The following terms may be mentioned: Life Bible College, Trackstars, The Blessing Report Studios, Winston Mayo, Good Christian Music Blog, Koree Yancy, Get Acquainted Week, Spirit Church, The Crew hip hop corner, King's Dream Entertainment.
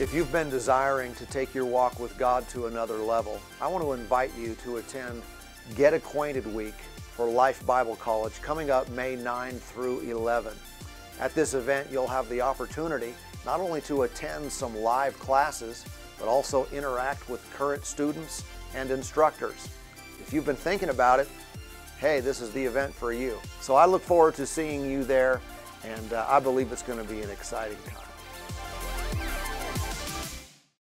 If you've been desiring to take your walk with God to another level, I want to invite you to attend Get Acquainted Week for Life Bible College coming up May 9 through 11. At this event, you'll have the opportunity not only to attend some live classes, but also interact with current students and instructors. If you've been thinking about it, hey, this is the event for you. So I look forward to seeing you there, and I believe it's going to be an exciting time.